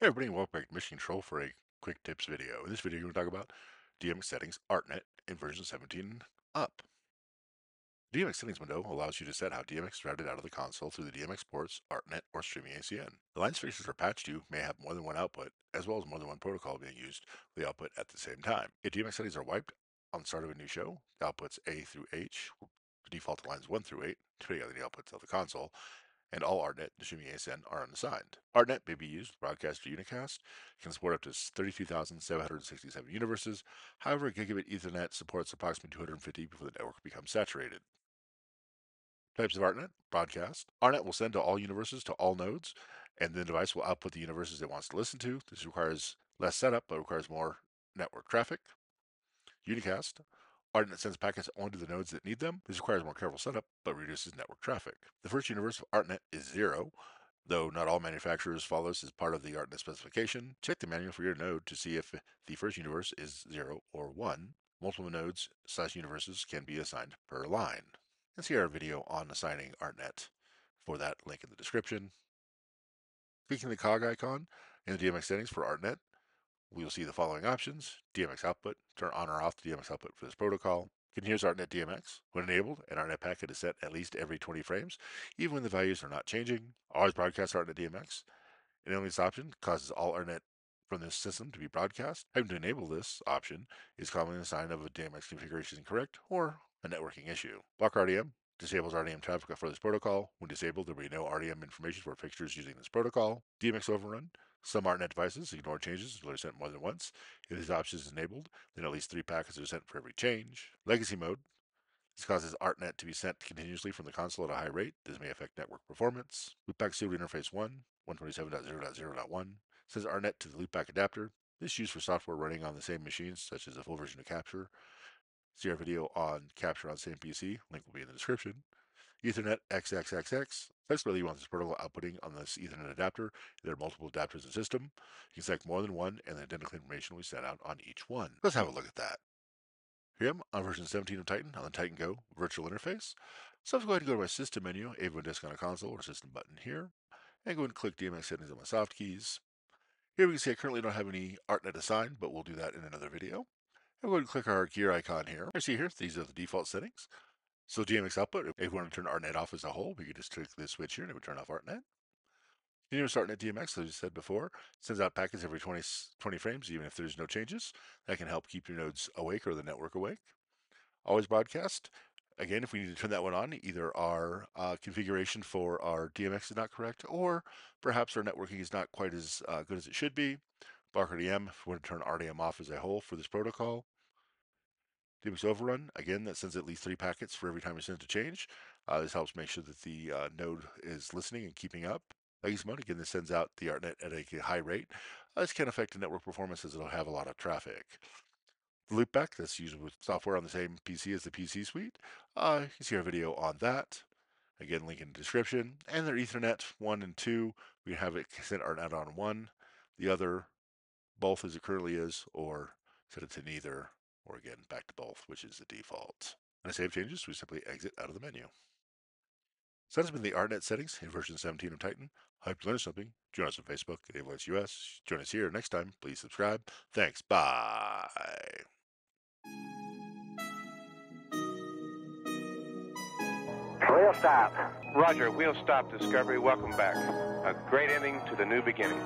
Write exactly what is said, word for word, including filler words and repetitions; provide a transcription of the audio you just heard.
Hey everybody, and welcome back to Mission Control for a quick tips video. In this video, we're going to talk about D M X settings, ArtNet, in version seventeen up. The D M X settings window allows you to set how D M X is routed out of the console through the D M X ports, ArtNet, or streaming A C N. The lines fixtures or patched you may have more than one output, as well as more than one protocol being used for the output at the same time. If D M X settings are wiped on the start of a new show, the outputs A through H, the default lines one through eight, depending on the outputs of the console, and all ArtNet and streaming A S N are unassigned. ArtNet may be used to broadcast or unicast. It can support up to thirty-two thousand seven hundred sixty-seven universes. However, Gigabit Ethernet supports approximately two hundred fifty before the network becomes saturated. Types of ArtNet, broadcast. ArtNet will send to all universes to all nodes, and the device will output the universes it wants to listen to. This requires less setup, but requires more network traffic. Unicast. ArtNet sends packets only to the nodes that need them. This requires more careful setup, but reduces network traffic. The first universe of ArtNet is zero, though not all manufacturers follow this as part of the ArtNet specification. Check the manual for your node to see if the first universe is zero or one. Multiple nodes slash universes can be assigned per line. And see our video on assigning ArtNet for that link in the description. Clicking the cog icon in the D M X settings for ArtNet, we will see the following options. D M X output, turn on or off the D M X output for this protocol. Here's ArtNet D M X. When enabled, an ArtNet packet is set at least every twenty frames, even when the values are not changing. Always broadcast ArtNet D M X. Enabling this option causes all ArtNet from this system to be broadcast. Having to enable this option is commonly a sign of a D M X configuration incorrect or a networking issue. Block R D M disables R D M traffic for this protocol. When disabled, there will be no R D M information for fixtures using this protocol. D M X overrun. Some ArtNet devices ignore changes until they're sent more than once. If this option is enabled, then at least three packets are sent for every change. Legacy mode. This causes ArtNet to be sent continuously from the console at a high rate. This may affect network performance. Loopback pseudo interface one, one twenty-seven dot zero dot zero dot one, sends ArtNet to the loopback adapter. This is used for software running on the same machines, such as a full version of Capture. See our video on Capture on same P C. Link will be in the description. Ethernet triple X. That's whether you want this protocol outputting on this Ethernet adapter. There are multiple adapters in the system. You can select more than one, and the identical information will be sent out on each one. Let's have a look at that. Here I am on version seventeen of Titan on the Titan Go virtual interface. So I'm going to go to my system menu, A V O disk on a console or system button here, and go and click D M X settings on my soft keys. Here we can see I currently don't have any ArtNet assigned, but we'll do that in another video. I'm going to click our gear icon here. You see here, these are the default settings. So D M X output, if we want to turn ArtNet off as a whole, we could just click this switch here and it would turn off ArtNet. Universe ArtNet D M X, as I said before, sends out packets every twenty, twenty frames, even if there's no changes. That can help keep your nodes awake or the network awake. Always broadcast. Again, if we need to turn that one on, either our uh, configuration for our D M X is not correct, or perhaps our networking is not quite as uh, good as it should be. Block R D M, if we want to turn R D M off as a whole for this protocol. D M X overrun, again, that sends at least three packets for every time you send a change. Uh, this helps make sure that the uh, node is listening and keeping up. Legacy mode, again, this sends out the ArtNet at a high rate. Uh, this can affect the network performance as it'll have a lot of traffic. The loopback, that's used with software on the same P C as the P C suite. Uh, you can see our video on that. Again, link in the description. And their Ethernet one and two, we have it sent ArtNet on one, the other, both as it currently is, or set it to neither. Or again, back to both, which is the default. And to save changes, we simply exit out of the menu. So that's been the ArtNet settings in version seventeen of Titan. I hope you learned something. Join us on Facebook at Avolites U S. Join us here next time. Please subscribe. Thanks. Bye. Wheel stop. Roger, wheel stop, Discovery. Welcome back. A great ending to the new beginning.